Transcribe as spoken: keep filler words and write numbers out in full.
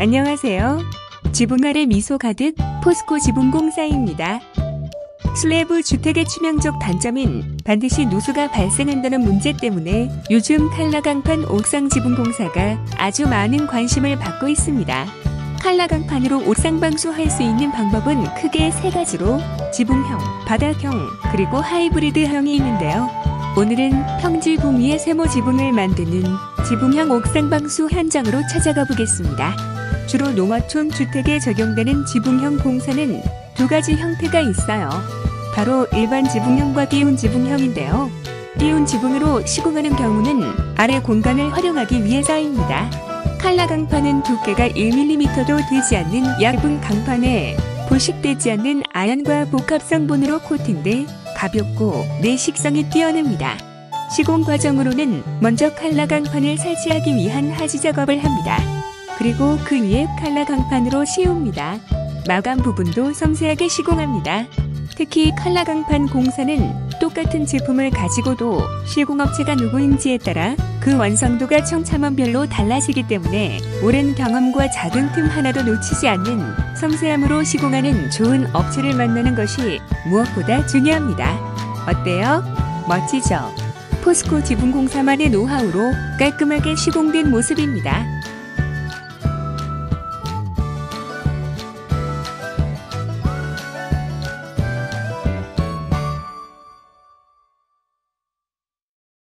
안녕하세요. 지붕 아래 미소 가득 포스코 지붕공사입니다. 슬라브 주택의 치명적 단점인 반드시 누수가 발생한다는 문제 때문에 요즘 칼라강판 옥상 지붕공사가 아주 많은 관심을 받고 있습니다. 칼라강판으로 옥상 방수할 수 있는 방법은 크게 세 가지로 지붕형, 바닥형, 그리고 하이브리드형이 있는데요. 오늘은 평지붕 위에 세모 지붕을 만드는 지붕형 옥상 방수 현장으로 찾아가 보겠습니다. 주로 농어촌 주택에 적용되는 지붕형 공사는 두 가지 형태가 있어요. 바로 일반 지붕형과 띄운 지붕형인데요. 띄운 지붕으로 시공하는 경우는 아래 공간을 활용하기 위해서입니다. 칼라강판은 두께가 일 밀리미터도 되지 않는 얇은 강판에 불식되지 않는 아연과 복합성분으로 코팅돼 가볍고 내식성이 뛰어납니다. 시공 과정으로는 먼저 칼라강판을 설치하기 위한 하지 작업을 합니다. 그리고 그 위에 칼라강판으로 씌웁니다. 마감 부분도 섬세하게 시공합니다. 특히 칼라강판 공사는 똑같은 제품을 가지고도 시공업체가 누구인지에 따라 그 완성도가 청참원별로 달라지기 때문에 오랜 경험과 작은 틈 하나도 놓치지 않는 섬세함으로 시공하는 좋은 업체를 만나는 것이 무엇보다 중요합니다. 어때요? 멋지죠? 포스코 지붕공사만의 노하우로 깔끔하게 시공된 모습입니다.